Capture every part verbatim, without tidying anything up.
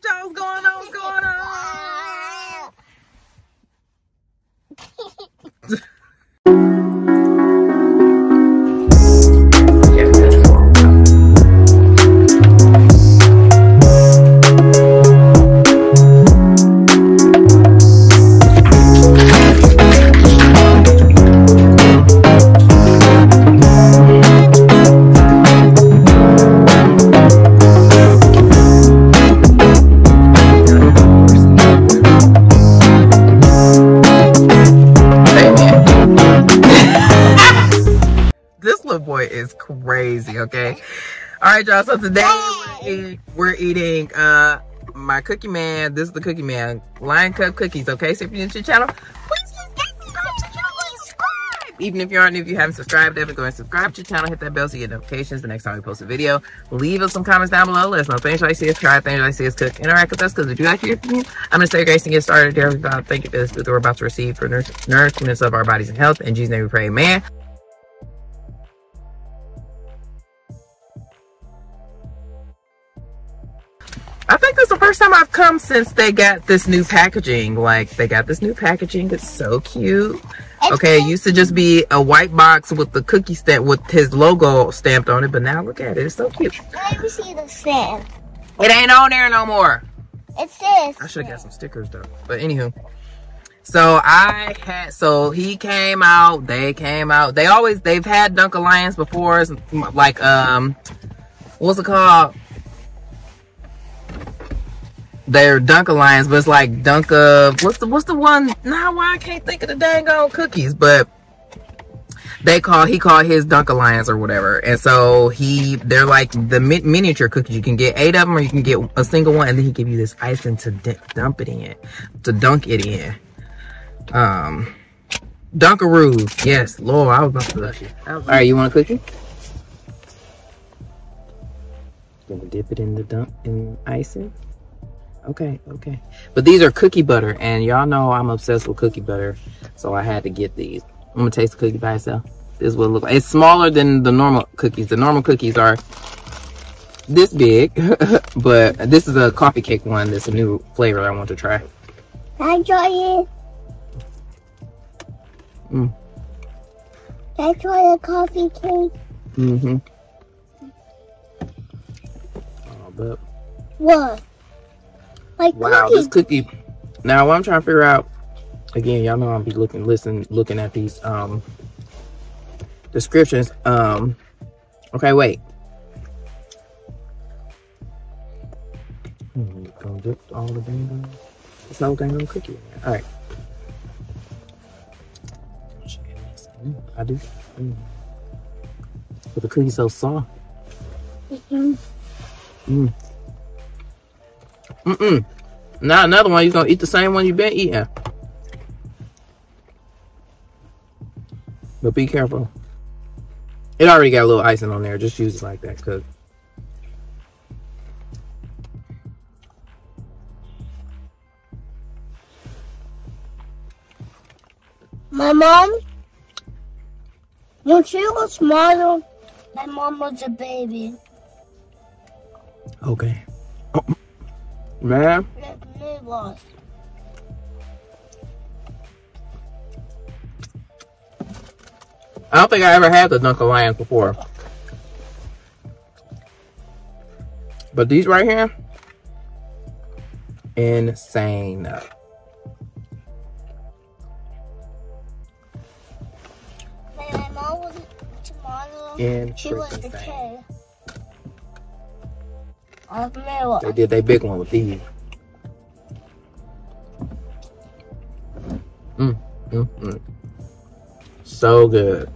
Hey, y'all, what's going on? What's going on? Crazy. Okay, all right, y'all, so today we're eating, we're eating uh my cookie man. This is the cookie man Lion Cub Cookies. Okay, so if you're new to the channel, please subscribe. Even if you aren't, if you haven't subscribed, definitely go and subscribe to the channel, hit that bell so you get notifications the next time we post a video. Leave us some comments down below, let us know things you like to see us try, things you like to see us cook. Interact with us, because if you like to hear from you, I'm gonna say grace and get started there. God, thank you for this food that we're about to receive, for nourishment of our bodies and health. In Jesus' name we pray, amen. I think that's the first time I've come since they got this new packaging. Like, they got this new packaging. It's so cute. Okay, it used to just be a white box with the cookie stamp, with his logo stamped on it. But now look at it. It's so cute. I can see the stamp. It ain't on there no more. It says. I should have got some stickers, though. But anywho. So, I had, so he came out. They came out. They always, they've had Dunk-a-Lions before. Like, um, what's it called? They're Dunk-a-Lions, but it's like Dunk-a... What's the, what's the one? Nah, why I can't think of the dang old cookies, but they call... He called his Dunk-a-Lions or whatever, and so he... They're like the mi miniature cookies. You can get eight of them, or you can get a single one, and then he give you this icing to dump it in. To dunk it in. Um, Dunkaroos. Yes, Lord, I was about to love you. Alright, you want a cookie? Gonna dip it in the dunk... in icing. Okay, okay. But these are cookie butter, and y'all know I'm obsessed with cookie butter, so I had to get these. I'm gonna taste the cookie by itself. This is what it looks like. It's smaller than the normal cookies. The normal cookies are this big, but this is a coffee cake one. That's a new flavor I want to try. I enjoy it. Mm. I try the coffee cake. Mm-hmm. Oh, but what? Like wow, cookies. This cookie. Now, what I'm trying to figure out, again, y'all know I'll be looking, listen, looking at these um, descriptions. Um, okay, wait. Hmm, gonna dip all the dang. It's no dang cookie. All right. I do. Mm. But the cookie's so soft. Mm. Mm. Mm-mm. Now another one, you're gonna eat the same one you've been eating. But be careful. It already got a little icing on there. Just use it like that, cause my mom, when she was smaller, my mom was a baby. Okay. Oh. Man, I don't think I ever had the Dunk-a-Lions before, but these right here, insane. My mom was tomorrow. And she was the kid. They did their big one with these. Mm, mm, mm. So good.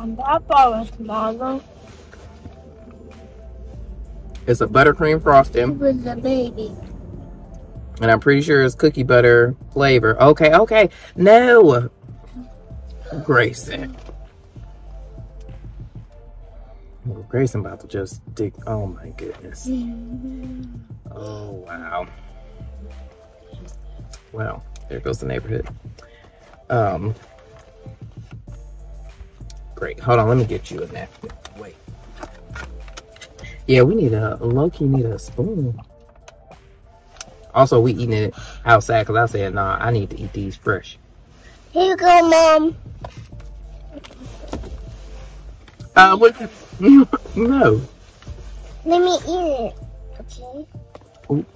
And that bar was smaller. It's a buttercream frosting. It was a baby. And I'm pretty sure it's cookie butter flavor. Okay, okay. No. Grayson. Grayson about to just dig. Oh my goodness. Oh wow. Well, there goes the neighborhood. Um great. Hold on, let me get you a napkin. Wait. Yeah, we need a low-key need a spoon. Also, we eating it outside because I said, nah, I need to eat these fresh. Here you go, Mom. Uh, what? No. Let me eat it, okay? Ooh.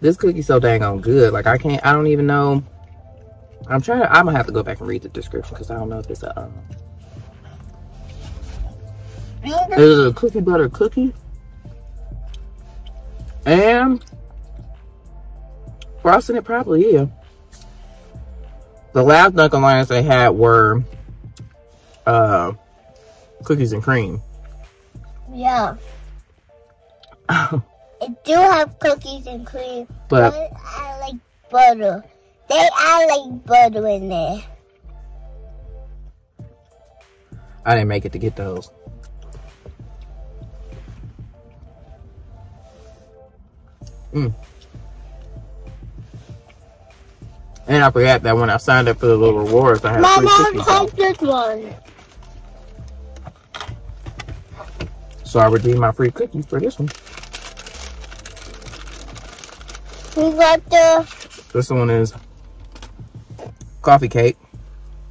This cookie's so dang on good. Like, I can't, I don't even know. I'm trying to, I'm going to have to go back and read the description because I don't know if it's a, um. There's a cookie butter cookie. And frosting it properly, yeah. The last Dunk-a-Lions they had were uh, cookies and cream. Yeah. It do have cookies and cream, but, but I like butter. They I like butter in there. I didn't make it to get those. Mm. And I forgot that when I signed up for the little rewards, I had My free cookies. Mom, take this one. So I redeemed my free cookies for this one. We got the... This one is coffee cake.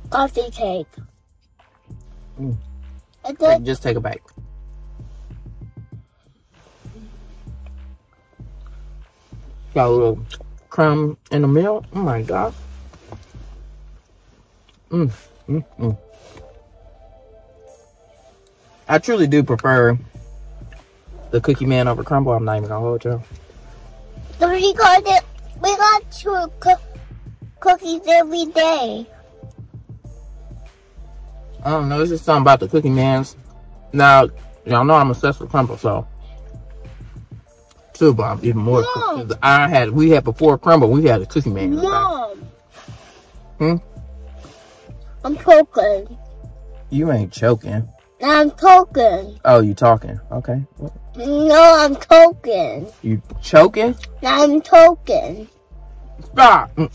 Coffee cake. Mm. Hey, just take a bite. Got a little crumb in the middle. Oh my God. Mm, mm, mm. I truly do prefer the Cookie Man over Crumble. I'm not even gonna hold y'all. So we got it. We got two co cookies every day. I don't know. It's just something about the Cookie Man's. Now y'all know I'm obsessed with Crumble, so. Too, but I'm even more. Mom. I had we had before Crumble, we had a Cookie Man. Mom, hmm. I'm choking. You ain't choking. I'm choking. Oh, you talking? Okay. No, I'm choking. You choking? I'm choking. Stop. I'm.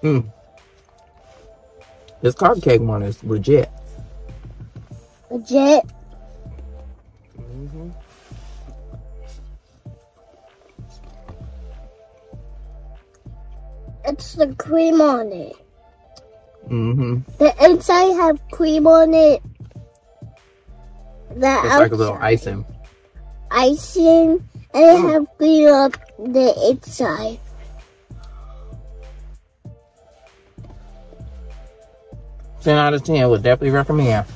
Hmm. This coffee cake one is legit. Legit. Mm-hmm. It's the cream on it. Mm-hmm. The inside have cream on it. The it's outside. Like a little icing. Icing, and mm. it have cream on the inside. ten out of ten would definitely recommend.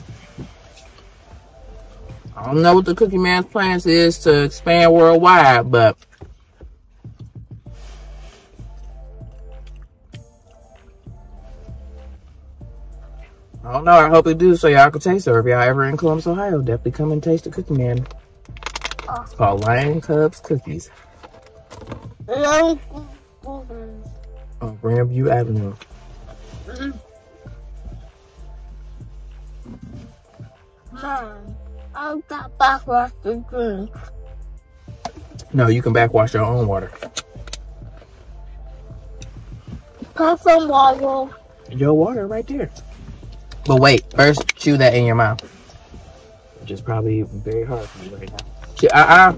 I don't know what the Cookie Man's plans is to expand worldwide, but I don't know. I hope they do so y'all can taste it. If y'all ever in Columbus, Ohio, definitely come and taste the Cookie Man. It's called Lion Cub's Cookies. On Grandview Avenue. Mom. I got backwash the drink. No, you can backwash your own water. Put some water. Your water right there. But wait, first chew that in your mouth. Which is probably very hard for you right now. Chew, uh-uh.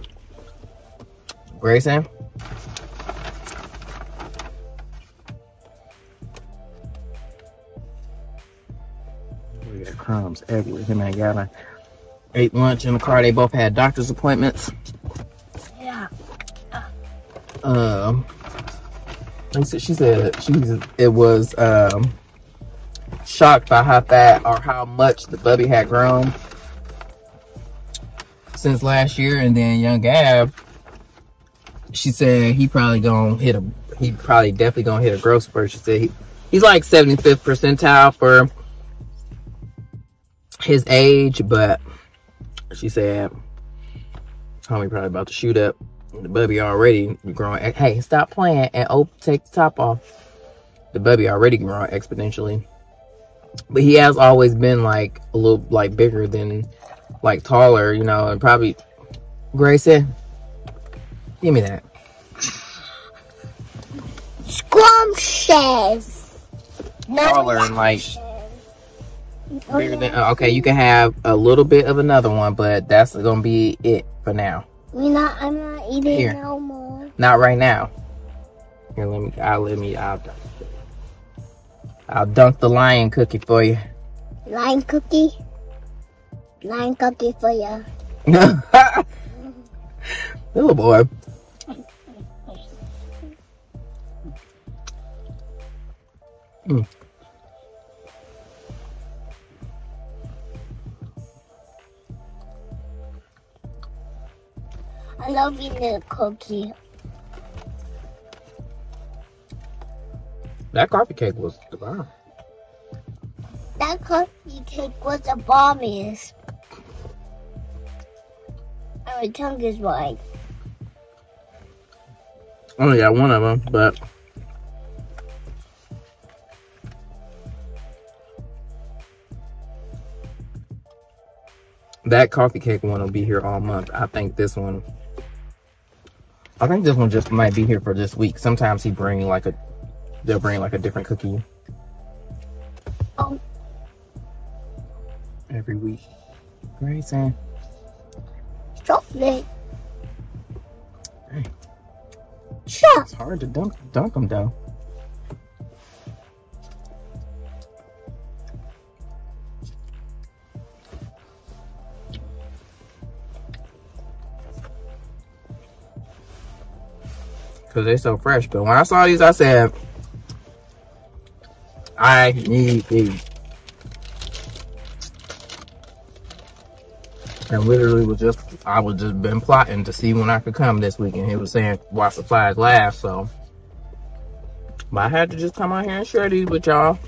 Grayson. We got crumbs everywhere. Him and Gavin ate lunch in the car. They both had doctor's appointments. Yeah. Um. She said she it was um shocked by how fat or how much the bubby had grown since last year. And then young Gab, she said he probably gonna hit a he probably definitely gonna hit a growth spurt. She said he, he's like seventy-fifth percentile for his age, but. She said, homie probably about to shoot up. The bubby already growing. Hey, stop playing and oh, take the top off. The bubby already growing exponentially. But he has always been like a little like bigger than like taller, you know, and probably Grayson. Give me that. Scrumptious. Taller and like Bigger than, okay, you can have a little bit of another one, but that's gonna be it for now. We not. I'm not eating Here. no more. Not right now. Here, let me. I'll let me. I'll. I'll dunk the lion cookie for you. Lion cookie. Lion cookie for you. Little boy. Mm. I love eating a cookie. That coffee cake was the bomb. That coffee cake was the bombiest. And my tongue is wide. I only got one of them, but. That coffee cake one will be here all month. I think this one. I think this one just might be here for this week. Sometimes he bring like a, they'll bring like a different cookie. Oh. Every week. Grayson. Chocolate. Hey. Chocolate. It's hard to dunk dunk them though. Cause they're so fresh. But when I saw these, I said, I need these. And literally was just, I was just been plotting to see when I could come this weekend. He was saying, why supplies last, so. But I had to just come out here and share these with y'all.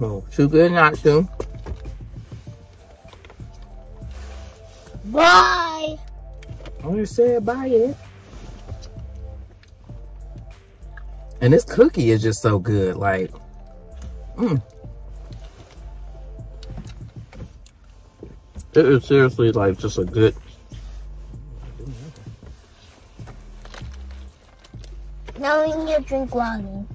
Oh, too good not to. Bye. I only said bye yet. And this cookie is just so good. Like, mm. It is seriously like just a good. Now we need to drink water.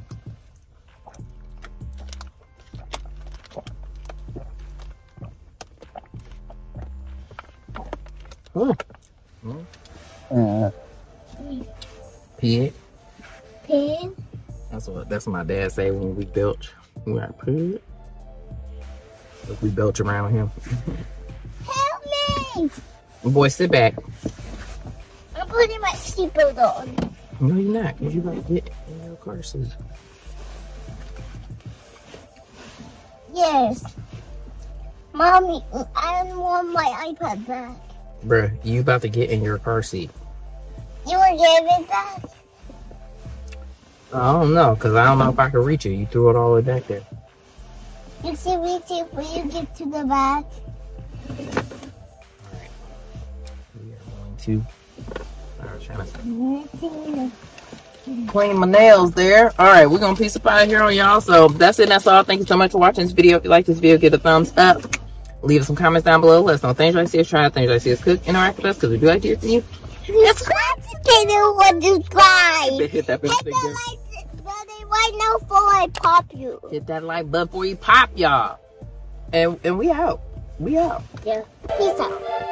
Oh. Mm. Uh. Pig. Pig. That's what that's what my dad say when we belch. We got pig. If we belch around him. Help me! Boy, sit back. I'm putting my seatbelt on. No, you're not, because you might get in your car seat. Yes. Mommy, I don't want my iPad back. Bruh, you about to get in your car seat. You were giving that? I don't know, because I don't know if I can reach it. You threw it all the way back there. You can reach it when you get to the back. Alright. We are going to... I was trying to... Clean my nails there. Alright, we're going to piece of pie here on y'all. So, that's it. That's all. Thank you so much for watching this video. If you like this video, give it a thumbs up. Leave us some comments down below. Let us know things you like to see us try, things you like to see us cook. Interact with us because we do like to hear from you. Subscribe to channel one, subscribe. Hit that like button right now before I pop you. Hit that like button before you pop, y'all. And and we out. We out. Yeah. Peace out.